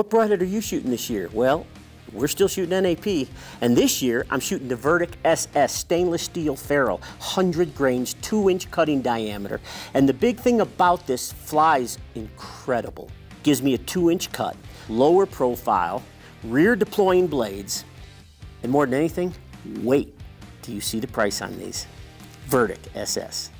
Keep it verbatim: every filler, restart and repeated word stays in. What broadhead are you shooting this year? Well, we're still shooting N A P, and this year I'm shooting the Verdict S S stainless steel ferrule, one hundred grains, two inch cutting diameter. And the big thing about this, flies incredible. Gives me a two inch cut, lower profile, rear deploying blades, and more than anything, weight. Do you see the price on these? Verdict S S.